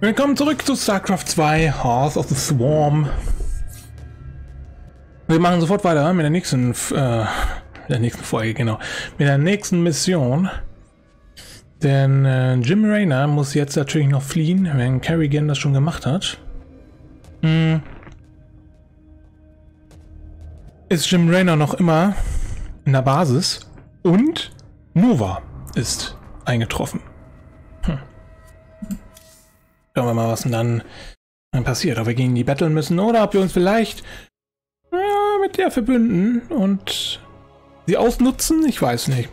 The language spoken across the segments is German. Willkommen zurück zu StarCraft 2: Heart of the Swarm. Wir machen sofort weiter mit der nächsten Folge, genau. Mit der nächsten Mission. Denn Jim Raynor muss jetzt natürlich noch fliehen, wenn Kerrigan das schon gemacht hat. Ist Jim Raynor noch immer in der Basis und Nova ist eingetroffen. Schauen wir mal, was denn dann passiert. Ob wir gegen die battlen müssen oder ob wir uns vielleicht mit der verbünden und sie ausnutzen. Ich weiß nicht.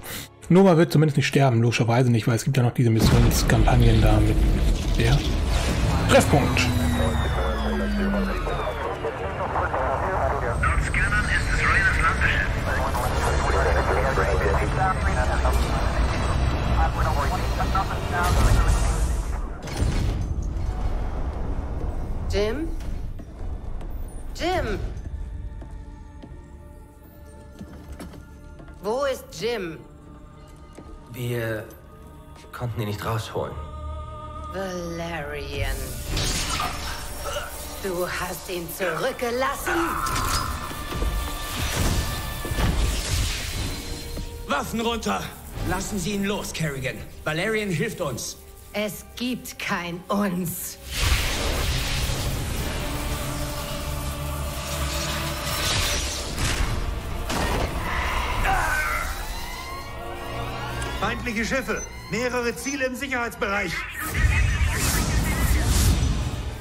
Nova wird zumindest nicht sterben, logischerweise nicht, weil es gibt ja noch diese Missionskampagnen da mit der Treffpunkt. Jim? Jim! Wo ist Jim? Wir konnten ihn nicht rausholen. Valerian. Du hast ihn zurückgelassen? Waffen runter! Lassen Sie ihn los, Kerrigan. Valerian hilft uns. Es gibt kein Uns. Feindliche Schiffe! Mehrere Ziele im Sicherheitsbereich!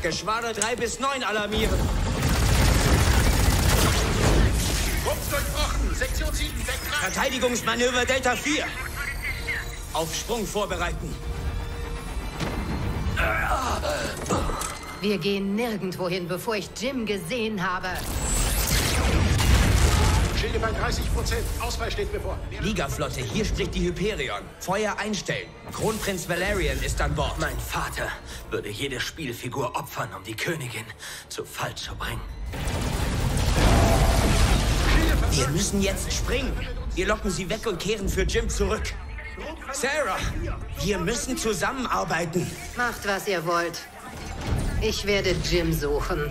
Geschwader 3 bis 9 alarmieren! Rumpf durchbrochen! Sektion 7, Deck 3! Verteidigungsmanöver Delta 4! Auf Sprung vorbereiten! Wir gehen nirgendwo hin, bevor ich Jim gesehen habe! Schilde bei 30%. Ausfall steht bevor. Liga-Flotte, hier spricht die Hyperion. Feuer einstellen. Kronprinz Valerian ist an Bord. Mein Vater würde jede Spielfigur opfern, um die Königin zu Fall zu bringen. Wir müssen jetzt springen. Wir locken sie weg und kehren für Jim zurück. Sarah, wir müssen zusammenarbeiten. Macht, was ihr wollt. Ich werde Jim suchen.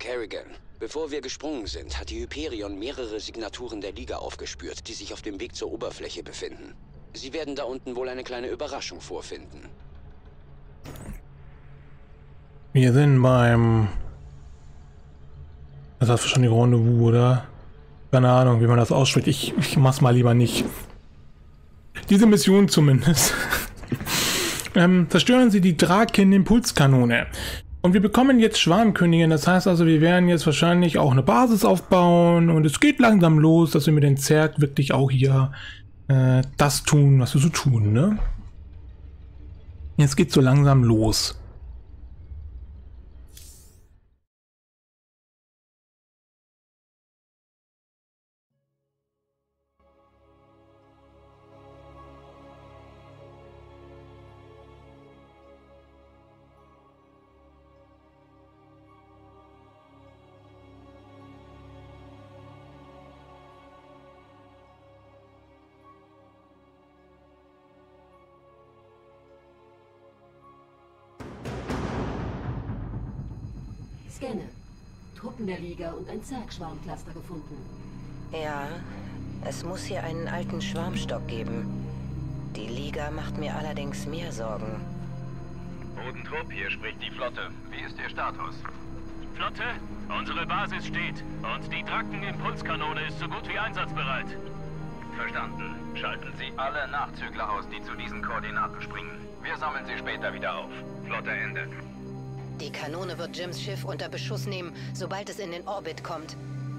Kerrigan, bevor wir gesprungen sind, hat die Hyperion mehrere Signaturen der Liga aufgespürt, die sich auf dem Weg zur Oberfläche befinden. Sie werden da unten wohl eine kleine Überraschung vorfinden. Wir sind beim... Das heißt schon die Rendezvous, oder? Keine Ahnung, wie man das ausspricht. Ich mach's mal lieber nicht. Diese Mission zumindest. Zerstören Sie die Drakken-Impulskanone. Und wir bekommen jetzt Schwarmkönigin, das heißt also, wir werden jetzt wahrscheinlich auch eine Basis aufbauen und es geht langsam los, dass wir mit den Zerg wirklich auch hier das tun, was wir so tun, ne? Jetzt geht's so langsam los. Scanne. Truppen der Liga und ein Zerg-Schwarmcluster gefunden. Ja, es muss hier einen alten Schwarmstock geben. Die Liga macht mir allerdings mehr Sorgen. Bodentrupp, hier spricht die Flotte. Wie ist Ihr Status? Flotte, unsere Basis steht und die Drakken-Impulskanone ist so gut wie einsatzbereit. Verstanden. Schalten Sie alle Nachzügler aus, die zu diesen Koordinaten springen. Wir sammeln sie später wieder auf. Flotte Ende. Die Kanone wird Jims Schiff unter Beschuss nehmen, sobald es in den Orbit kommt.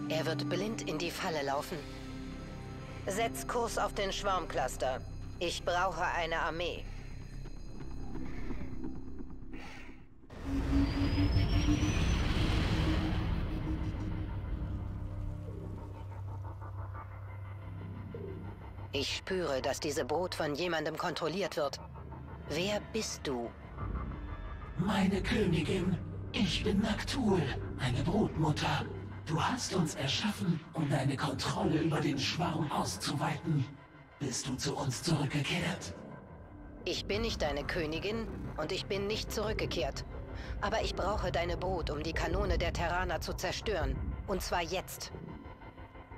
Er wird blind in die Falle laufen. Setz Kurs auf den Schwarmcluster. Ich brauche eine Armee. Ich spüre, dass diese Brut von jemandem kontrolliert wird. Wer bist du? Meine Königin, ich bin Naktul, eine Brutmutter. Du hast uns erschaffen, um deine Kontrolle über den Schwarm auszuweiten. Bist du zu uns zurückgekehrt? Ich bin nicht deine Königin und ich bin nicht zurückgekehrt. Aber ich brauche deine Brut, um die Kanone der Terraner zu zerstören. Und zwar jetzt.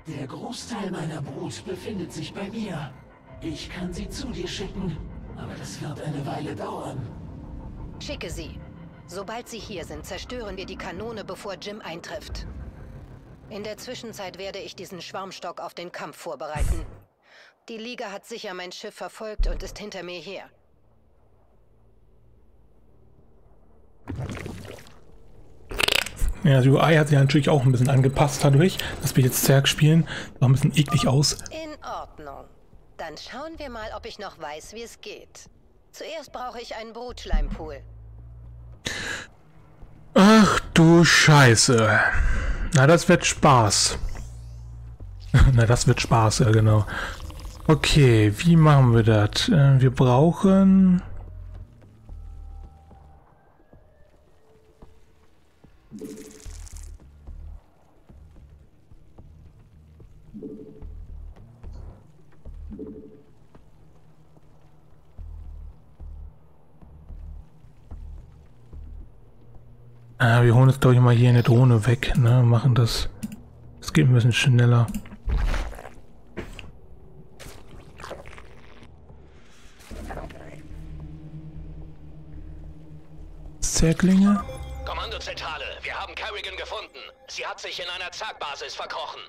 Der Großteil meiner Brut befindet sich bei mir. Ich kann sie zu dir schicken, aber das wird eine Weile dauern. Schicke sie. Sobald sie hier sind, zerstören wir die Kanone, bevor Jim eintrifft. In der Zwischenzeit werde ich diesen Schwarmstock auf den Kampf vorbereiten. Die Liga hat sicher mein Schiff verfolgt und ist hinter mir her. Ja, die UI hat sich natürlich auch ein bisschen angepasst dadurch, dass wir jetzt Zerg spielen. Sieht auch ein bisschen eklig aus. In Ordnung. Dann schauen wir mal, ob ich noch weiß, wie es geht. Zuerst brauche ich einen Brutschleimpool. Ach du Scheiße. Na, das wird Spaß. Na, das wird Spaß, ja genau. Okay, wie machen wir das? Wir brauchen... wir holen jetzt, glaube ich, mal hier eine Drohne weg, ne? Machen das. Das geht ein bisschen schneller. Zerglinge? Kommandozentrale, wir haben Kerrigan gefunden. Sie hat sich in einer Zergbasis verkrochen.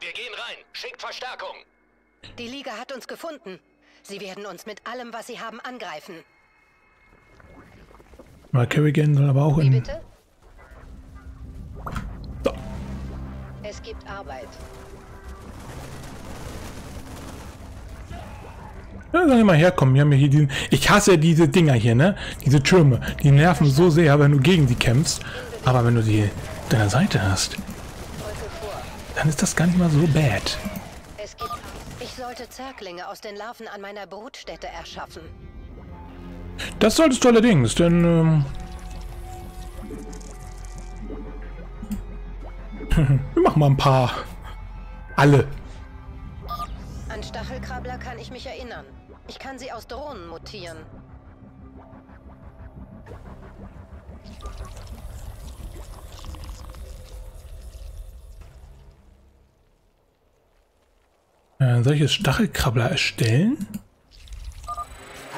Wir gehen rein, schickt Verstärkung. Die Liga hat uns gefunden. Sie werden uns mit allem, was sie haben, angreifen. Mal Kerrigan soll aber auch in... Wie bitte? So. Es gibt Arbeit. Ja, soll ich mal herkommen. Wir haben ja hier diesen... Ich hasse diese Dinger hier, ne? Diese Türme. Die nerven so sehr, wenn du gegen die kämpfst. Aber wenn du die deiner Seite hast, dann ist das gar nicht mal so bad. Es gibt... Ich sollte Zerglinge aus den Larven an meiner Brutstätte erschaffen. Das solltest du allerdings, denn... wir machen mal ein paar. Alle. An Stachelkrabbler kann ich mich erinnern. Ich kann sie aus Drohnen mutieren. Solche Stachelkrabbler erstellen?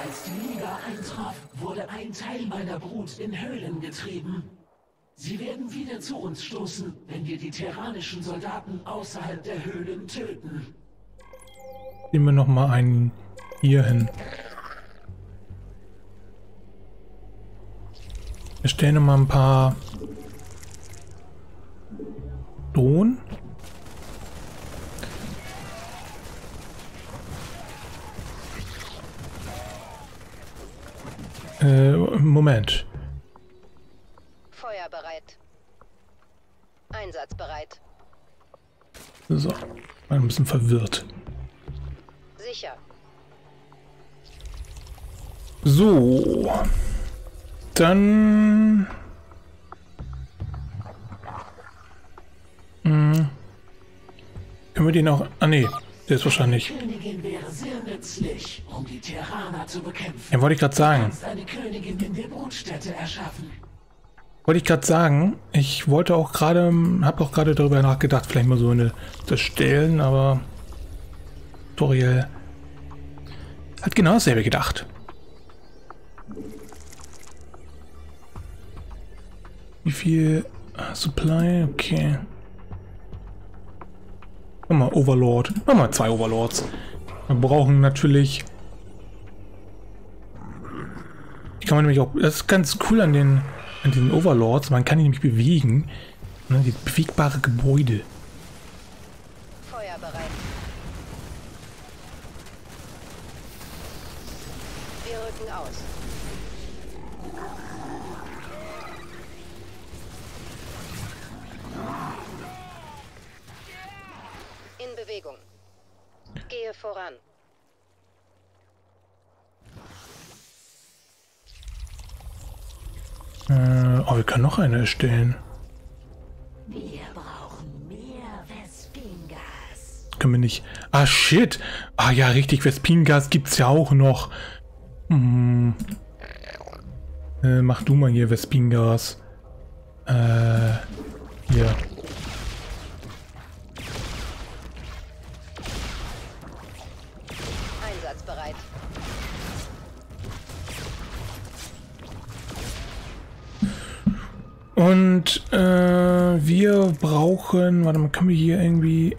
Als die Liga eintraf, wurde ein Teil meiner Brut in Höhlen getrieben. Sie werden wieder zu uns stoßen, wenn wir die terranischen Soldaten außerhalb der Höhlen töten. Nehmen wir nochmal einen hier hin. Wir stellen nochmal ein paar Drohnen. Moment. Feuer bereit. Einsatz bereit. So, ein bisschen verwirrt. Sicher. So. Dann... Können wir den auch... Ah, nee. Der ist wahrscheinlich... Um die Terraner zu bekämpfen. Ja, wollte ich gerade sagen. Ich wollte auch gerade... Habe auch gerade darüber nachgedacht, vielleicht mal so eine... Das stellen, aber... Tutorial hat genau dasselbe gedacht. Wie viel... Supply, okay. Nochmal Overlord. Nochmal 2 Overlords. Wir brauchen natürlich... Die kann man nämlich auch... Das ist ganz cool an den... An diesen Overlords. Man kann die nämlich bewegen. Ne, die bewegbare Gebäude. Feuer bereit. Wir rücken aus. In Bewegung. Gehe voran. Oh, wir können noch eine erstellen. Wir brauchen mehr Vespingas. Können wir nicht... Ah, shit! Ah ja, richtig, Vespingas gibt's ja auch noch. Hm. Mach du mal hier Vespingas. Hier. Einsatzbereit. Und wir brauchen... Warte mal, können wir hier irgendwie...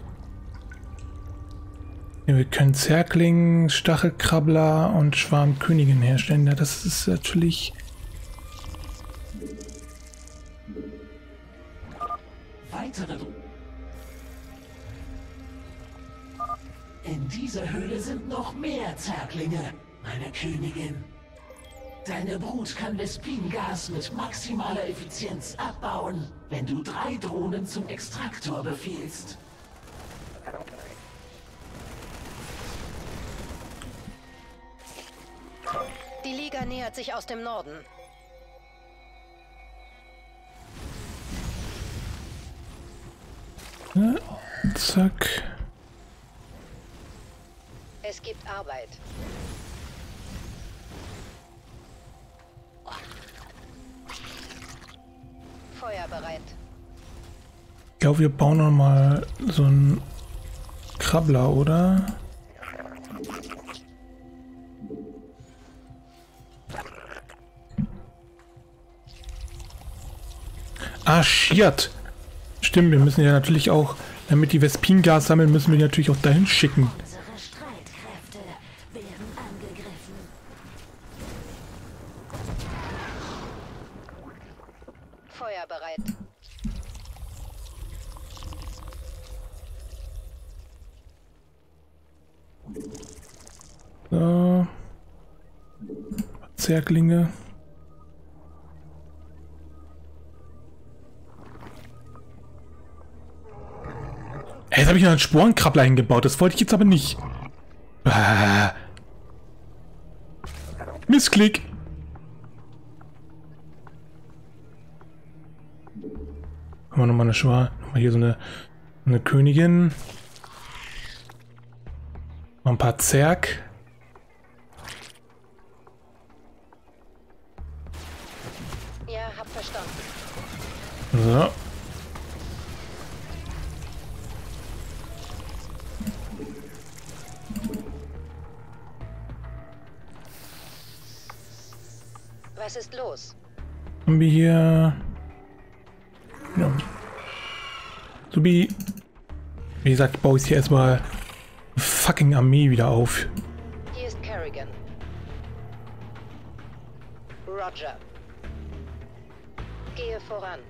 Ja, wir können Zergling, Stachelkrabbler und Schwarmkönigin herstellen. Ja, das ist natürlich... In dieser Höhle sind noch mehr Zerglinge, meine Königin. Deine Brut kann Vespingas mit maximaler Effizienz abbauen, wenn du 3 Drohnen zum Extraktor befiehlst. Die Liga nähert sich aus dem Norden. Ja, zack. Es gibt Arbeit. Feuer bereit. Ich glaube, wir bauen noch mal so einen Krabbler, oder? Ah, shit! Stimmt, wir müssen ja natürlich auch, damit die Vespingas sammeln, müssen wir die natürlich auch dahin schicken. So. Zerglinge. Hey, jetzt habe ich noch einen Sporenkrabbler hingebaut. Das wollte ich jetzt aber nicht. Ah. Missklick. Haben wir nochmal eine Schwarm. Nochmal hier so eine Königin. Noch ein paar Zerg. Ja, hab verstanden. So. Was ist los? Haben wir hier... Ja. So wie gesagt, baue ich hier erstmal eine fucking Armee wieder auf. Hier ist Kerrigan. Roger. Gehe voran.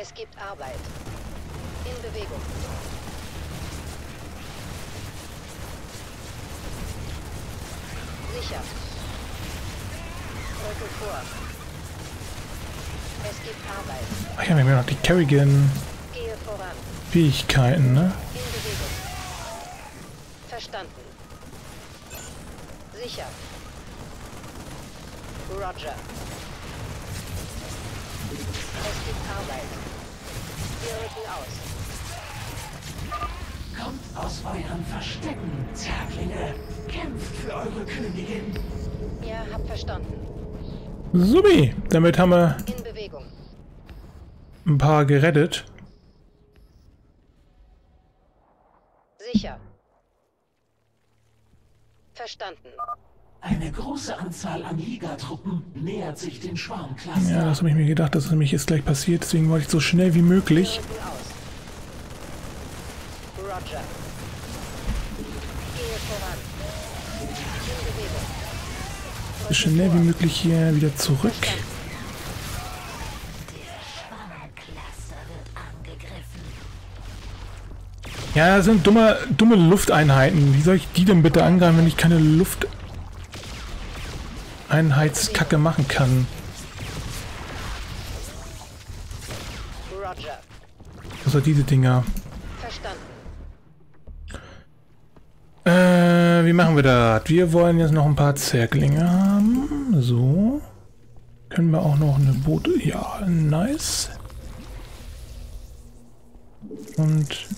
Es gibt Arbeit. In Bewegung. Sicher. Rücke vor. Es gibt Arbeit. Ach ja, wir haben ja noch die Kerrigan. Gehe voran. Fähigkeiten, ne? In Bewegung. Verstanden. Sicher. Roger. Es gibt Arbeit. Wir rücken aus. Kommt aus euren Verstecken, Zerglinge. Kämpft für eure Königin. Ja, habt verstanden. Subi, damit haben wir in Bewegung. Ein paar gerettet. Sicher. Verstanden. Eine große Anzahl an Liga-Truppen nähert sich den Schwarmklassen. Ja, das habe ich mir gedacht, dass es nämlich jetzt gleich passiert. Deswegen wollte ich so schnell wie möglich. Roger. Gehe voran. In Bewegung. So schnell wie möglich hier wieder zurück. Ja, das sind dumme Lufteinheiten. Wie soll ich die denn bitte angreifen, wenn ich keine Lufteinheitskacke machen kann? Roger. Also diese Dinger. Verstanden. Wie machen wir das? Wir wollen jetzt noch ein paar Zerglinge haben. So. Können wir auch noch eine Boote... Ja, nice. Und...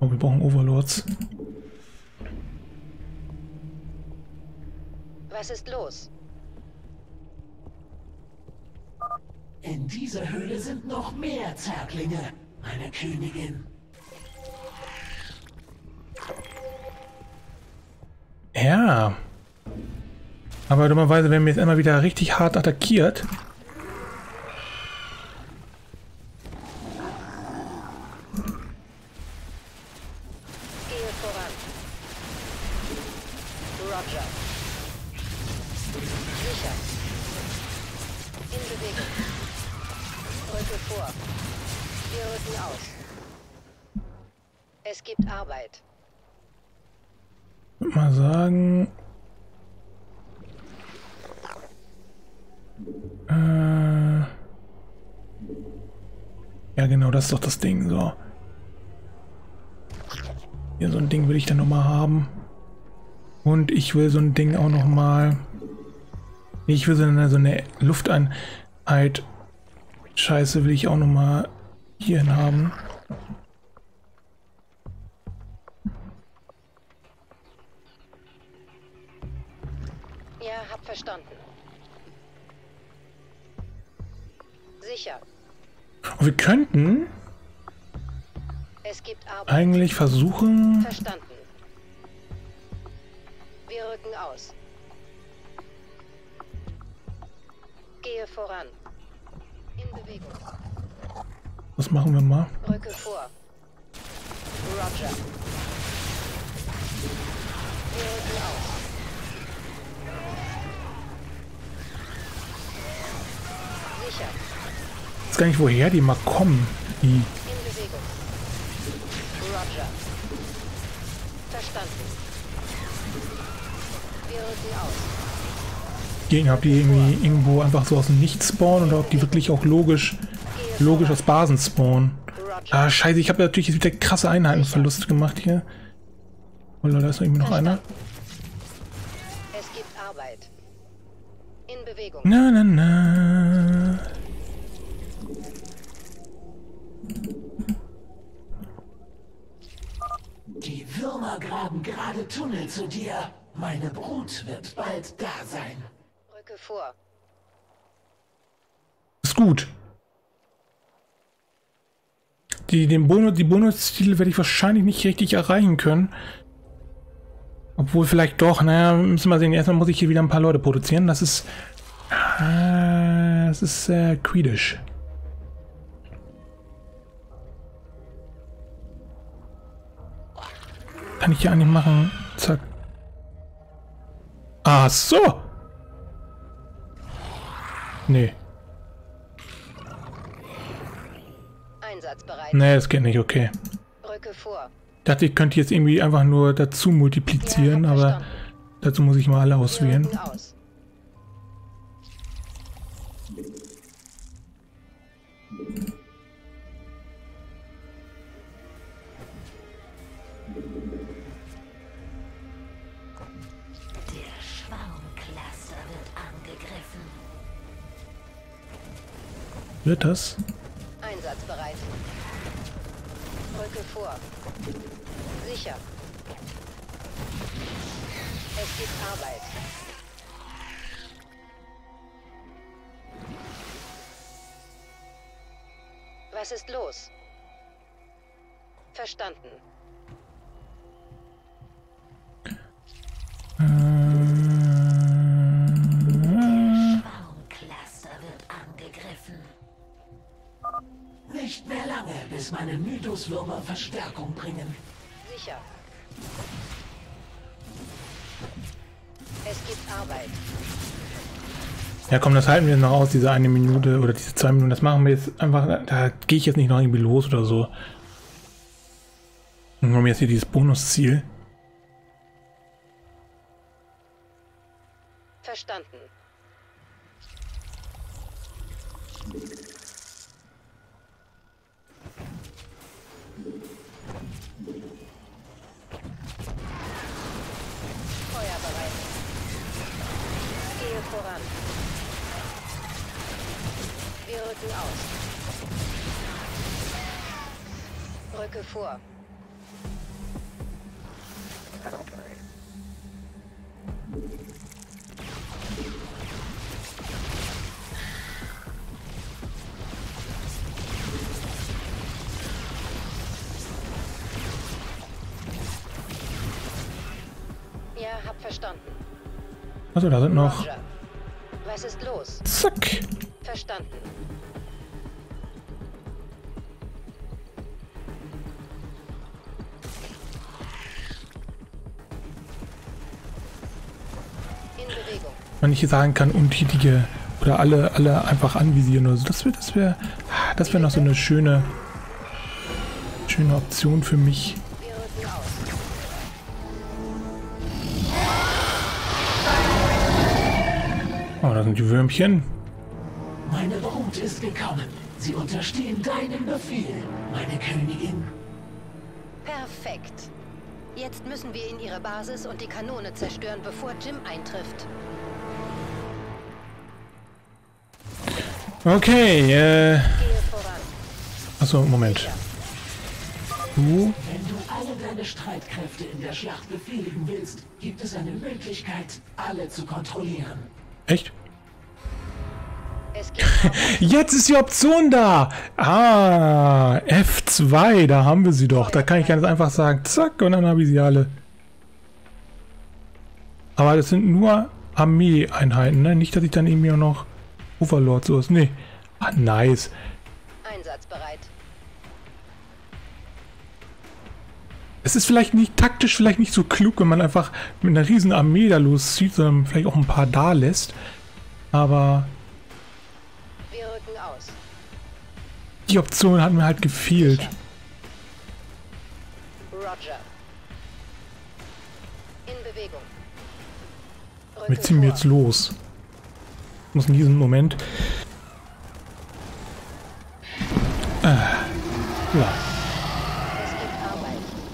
Oh, wir brauchen Overlords. Was ist los? In dieser Höhle sind noch mehr Zerglinge, meine Königin. Ja. Aber dummerweise werden wir jetzt immer wieder richtig hart attackiert. Gehe voran. Roger. Sicher. In Bewegung. Rücke vor. Wir rücken aus. Es gibt Arbeit. Ich würde mal sagen... ja genau, das ist doch das Ding, so. Hier so ein Ding will ich dann nochmal haben. Und ich will so ein Ding auch nochmal... Ich will so eine Lufteinheit... Scheiße will ich auch nochmal hierhin haben. Verstanden. Sicher. Und wir könnten es gibt Arbeit. Eigentlich versuchen. Verstanden. Wir rücken aus. Gehe voran. In Bewegung. Was machen wir mal? Rücke vor. Roger. Wir rücken aus. Ich weiß gar nicht, woher die mal kommen. Die. Roger. Verstanden. Wir rücken aus. Gegen, ob die irgendwie irgendwo einfach so aus dem Nichts spawnen oder ob die wirklich auch logisch aus Basen spawnen. Ah, scheiße, ich habe natürlich jetzt wieder krasse Einheitenverluste gemacht hier. Oh, da ist irgendwie noch einer. Es gibt Arbeit. In Bewegung. Na, na, na. Die Würmer graben gerade Tunnel zu dir. Meine Brut wird bald da sein. Rücke vor. Ist gut. Die Bonusziele werde ich wahrscheinlich nicht richtig erreichen können. Obwohl vielleicht doch, naja, müssen wir sehen. Erstmal muss ich hier wieder ein paar Leute produzieren. Das ist kritisch. Kann ich hier eigentlich machen? Zack. Ah, so! Nee. Einsatzbereit. Nee, das geht nicht, okay. Rücke vor. Ich dachte, ich könnte jetzt irgendwie einfach nur dazu multiplizieren, ja, aber dazu muss ich mal alle auswählen. Aus. Der Schwarmcluster wird angegriffen. Wird das? Einsatzbereit. Rücke vor. Sicher. Es gibt Arbeit. Was ist los? Verstanden. Der Schwarmcluster wird angegriffen. Nicht mehr lange, bis meine Mythoswürmer Verstärkung bringen. Sicher. Es gibt Arbeit. Ja komm, das halten wir noch aus, diese eine Minute oder diese 2 Minuten. Das machen wir jetzt einfach, da gehe ich jetzt nicht noch irgendwie los oder so. Und wir haben jetzt hier dieses Bonusziel. Verstanden. Gürtel aus. Rücke vor. Ja, hab verstanden. Also da sind noch. Roger. Was ist los? Zack. Verstanden. In Bewegung. Wenn ich sagen kann, untätige oder alle einfach anvisieren oder so, das wäre noch so eine schöne Option für mich. Oh, da sind die Würmchen. Meine Brut ist gekommen. Sie unterstehen deinem Befehl, meine Königin. Perfekt. Jetzt müssen wir in ihre Basis und die Kanone zerstören, bevor Jim eintrifft. Okay, achso, Moment. Wenn du alle deine Streitkräfte in der Schlacht befehligen willst, gibt es eine Möglichkeit, alle zu kontrollieren. Echt? Jetzt ist die Option da! Ah, F2, da haben wir sie doch. Da kann ich ganz einfach sagen, zack, und dann habe ich sie alle. Aber das sind nur Armeeeinheiten, ne? Nicht, dass ich dann irgendwie auch noch Overlord so ist. Nee. Ah, nice. Einsatzbereit. Es ist vielleicht nicht taktisch, vielleicht nicht so klug, wenn man einfach mit einer riesen Armee da loszieht, sondern vielleicht auch ein paar da lässt. Aber wir rücken aus. Die Option hat mir halt gefehlt. Roger. In Bewegung. Wir ziehen jetzt los. Ich muss in diesem Moment. Ja.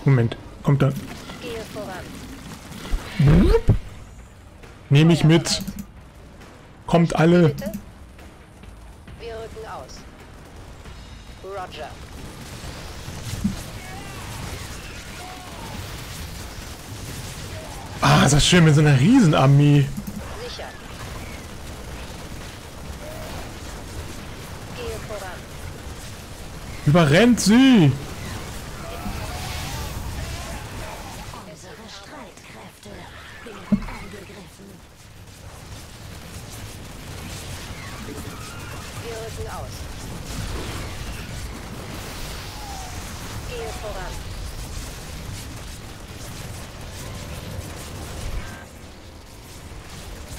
Moment, kommt da. Nehme ich mit. Kommt alle. Wir rücken aus. Roger. Ah, ist das schön mit so einer Riesenarmee. Sicher. Gehe voran. Überrennt sie.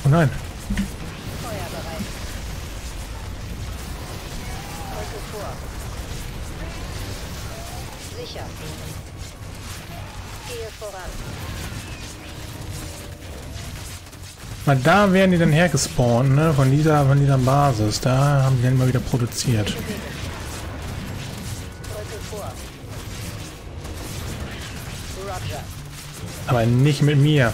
Nein. Feuerbereit. Rücke vor. Sicher. Gehe voran. Na, da werden die dann hergespawnt, ne? Von dieser Basis. Da haben die dann immer wieder produziert. Rücke vor. Roger. Aber nicht mit mir.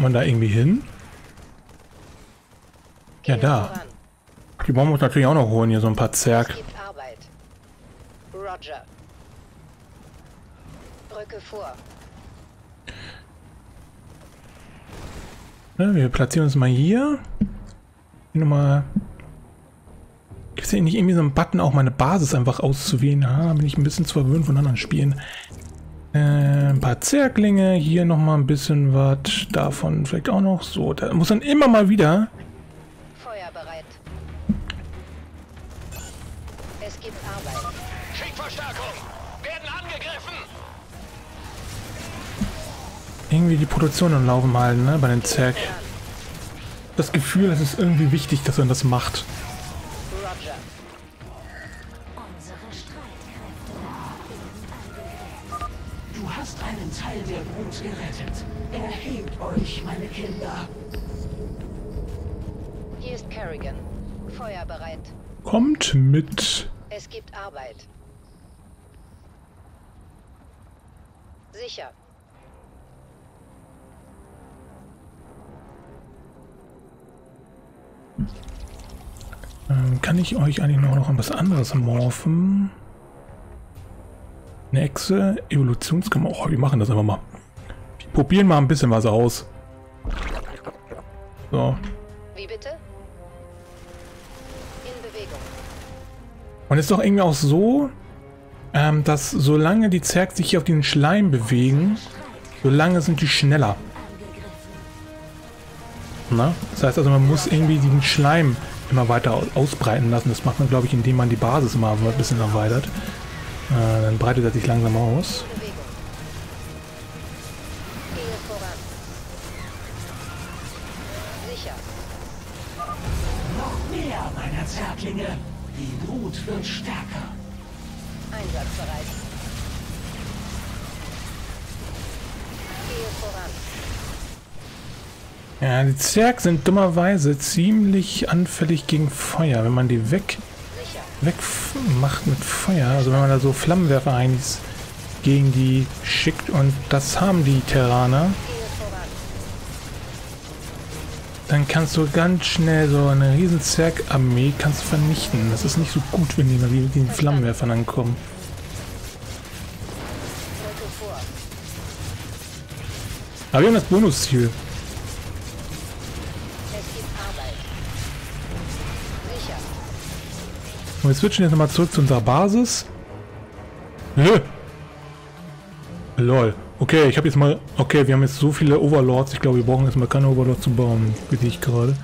Man da irgendwie hin? Ja, da. Die wollen wir uns natürlich auch noch holen, hier so ein paar Zerg. Roger. Rücke vor. Ne, wir platzieren uns mal hier. Nochmal. Gibt es hier nicht irgendwie so einen Button, auch meine Basis einfach auszuwählen? Ah, bin ich ein bisschen zu verwöhnt von anderen Spielen. Ein paar Zerglinge, hier nochmal ein bisschen was, davon vielleicht auch noch so. Da muss dann immer mal wieder. Feuerbereit. Es gibt Arbeit. Schickverstärkung! Werden angegriffen! Irgendwie die Produktion am Laufen halten, ne, bei den Zerg. Das Gefühl, es ist irgendwie wichtig, dass man das macht. Roger. Einen Teil der Brut gerettet. Erhebt euch, meine Kinder. Hier ist Kerrigan. Feuerbereit. Kommt mit. Es gibt Arbeit. Sicher. Kann ich euch eigentlich noch etwas anderes morphen? Eine Echse, Evolutionskammer. Oh, wir machen das einfach mal. Wir probieren mal ein bisschen was aus. So. Wie bitte? In Bewegung. Und ist doch irgendwie auch so, dass solange die Zerg sich hier auf den Schleim bewegen, solange sind die schneller. Na? Das heißt also, man muss irgendwie diesen Schleim immer weiter ausbreiten lassen. Das macht man, glaube ich, indem man die Basis immer ein bisschen erweitert. Dann breitet er sich langsam aus. Noch mehr meiner Zerglinge. Die Brut wird stärker. Einsatzbereit. Gehe voran. Ja, die Zerg sind dummerweise ziemlich anfällig gegen Feuer. Wenn man die wegmacht mit Feuer, also wenn man da so Flammenwerfer eigentlich gegen die schickt, und das haben die Terraner, dann kannst du ganz schnell so eine riesen Zerg-Armee kannst du vernichten. Das ist nicht so gut, wenn die mal wieder mit den Flammenwerfern ankommen. Aber wir haben das Bonusziel. Und wir switchen jetzt nochmal zurück zu unserer Basis. Nö. Lol. Okay, ich habe jetzt mal... Okay, wir haben jetzt so viele Overlords. Ich glaube, wir brauchen jetzt mal keine Overlords zu bauen. Bitte ich gerade.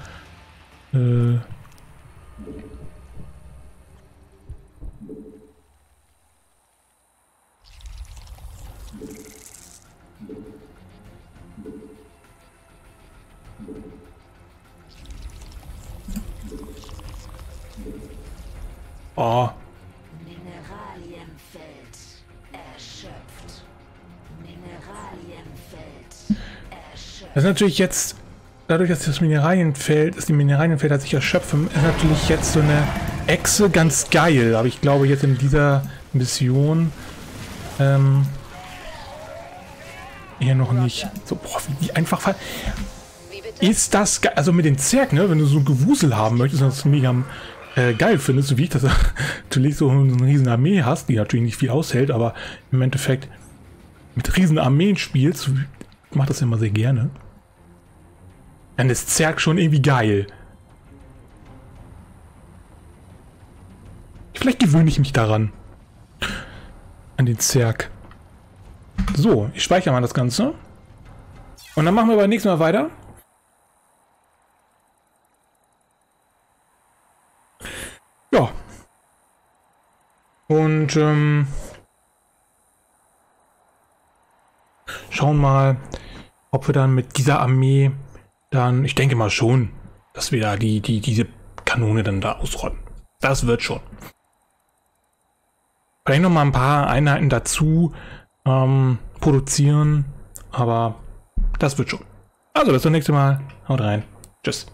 Oh. Mineralienfeld erschöpft. Mineralienfeld erschöpft. Das ist natürlich jetzt, dadurch, dass das Mineralienfeld, dass die Mineralienfelder sich erschöpfen, ist natürlich jetzt so eine Echse ganz geil. Aber ich glaube jetzt in dieser Mission eher noch nicht. So, boah, wie die einfach fallen. Ist das geil? Also mit den Zerg, ne? Wenn du so ein Gewusel haben möchtest, dann ist das mega... geil findest du, wie ich das natürlich so eine riesen Armee hast, die natürlich nicht viel aushält, aber im Endeffekt mit riesen Armeen spielst, ich mach das immer sehr gerne, dann ist Zerg schon irgendwie geil. Vielleicht gewöhne ich mich daran. An den Zerg. So, ich speichere mal das Ganze. Und dann machen wir beim nächsten Mal weiter. Ja. Und schauen mal, ob wir dann mit dieser Armee dann, ich denke mal schon, dass wir da diese Kanone dann da ausräumen. Das wird schon. Vielleicht noch mal ein paar Einheiten dazu produzieren, aber das wird schon. Also bis zum nächsten Mal. Haut rein. Tschüss.